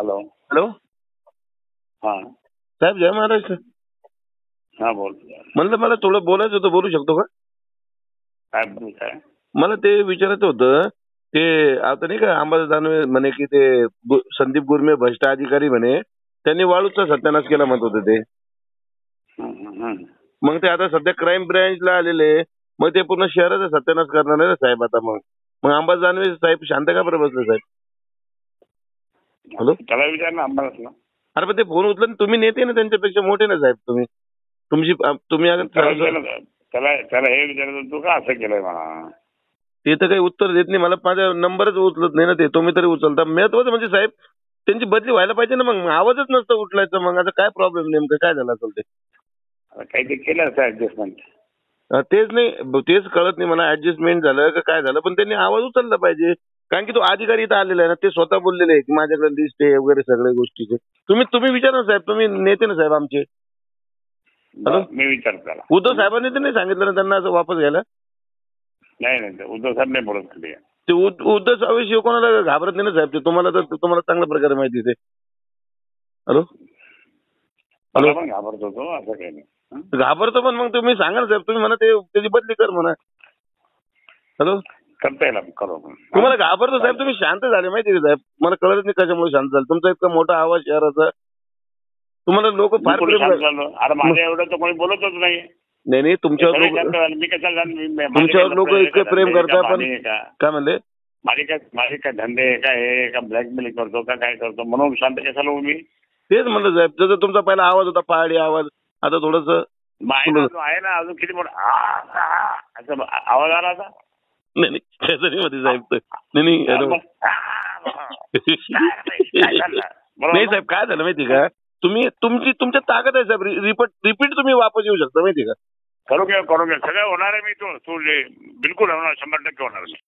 Hello hello हाँ साहब जय महाराष्ट्र। हाँ बोल म्हणलं मला थोडं बोलायचं होतं, बोलू शकतो का? काय काय मला ते विचारायचं होतं ते आता नाही का आम्हाला जाणवे म्हणे की ते संदीप गुरमे भ्रष्ट अधिकारी म्हणे त्यांनी वाळूचा सत्यानाश केला म्हणत होते ते. मग ते आता सध्या क्राईम ब्रँचला आलेले मग ते पूर्ण शहराचा सत्यानाश करणार आहे साहेब. आता मग मग अंबादास दानवे साहेब शांत का बरं बसले साहेब? हॅलो त्याला विचार ना अंबादासला. अरे पण ते फोन उचलून तुम्ही नेते ना त्यांच्यापेक्षा मोठे ना साहेब तुम्ही. तुमची तुम्ही त्याला हे विचारत तू का असं केलंय मला ते तर काही उत्तर देत नाही मला. माझा नंबरच उचलत नाही ना ते, तुम्ही तरी उचलता. महत्वाचं म्हणजे साहेब त्यांची बदली व्हायला पाहिजे ना. मग आवाजच नसतं उठलायचा मग आता काय प्रॉब्लेम नेमकं काय झाला असेल ते? काही ते केलं असं ऍडजस्टमेंट तेच नाही तेच कळत नाही मला ऍडजस्टमेंट झालं का काय झालं पण त्यांनी आवाज उचलला पाहिजे. कारण की तो अधिकारी इथं आलेला आहे ना ते स्वतः बोललेले आहे की माझ्याकडे लिस्ट आहे वगैरे सगळ्या गोष्टीचे. तुम्ही तुम्ही विचारा साहेब तुम्ही नेते ना साहेब आमचे. हॅलो मी विचारतो उद्धव साहेबांनी तर नाही सांगितलं ना त्यांना असं वापस घ्यायला? नाही नाही उद्धव साहेब नाही बोलत ते. उद्धव साहेब कोणाला घाबरत नाही ना साहेब ते तुम्हाला तर तुम्हाला चांगल्या प्रकारे माहिती ते. हॅलो हॅलो पण घाबरत होतो असं काही नाही घाबरतो पण मग तुम्ही सांगा ना साहेब तुम्ही म्हणा ते त्याची बदली कर म्हणा. हॅलो करता येईल तुम्हाला घाबरतो साहेब तुम्ही शांत झाले माहिती का साहेब? मला कळत नाही कशामुळे शांत झालं तुमचा इतका मोठा आवाज शहराचा तुम्हाला लोक फार अरे माझ्या एवढं तर कोणी बोलतच नाही. नाही नाही तुमच्यावर लोक इतके प्रेम करता पण काय म्हणले माझे काय धंदे काय का ब्लॅकमेल करतो का काय करतो म्हणून शांत कशाला मी तेच म्हणलं साहेब. जसं तुमचा पहिला आवाज होता पहाडी आवाज आता थोडस आहे ना अजून किती मोठा असं आवाज आला आता नाही नाही साहेब काय झालं माहिती का तुम्ही तुमची तुमच्या ताकद आहे साहेब रिपीट तुम्ही वापस येऊ शकता माहिती का? करू घ्या सगळं होणार आहे मी बिलकुल होणार 100% होणार.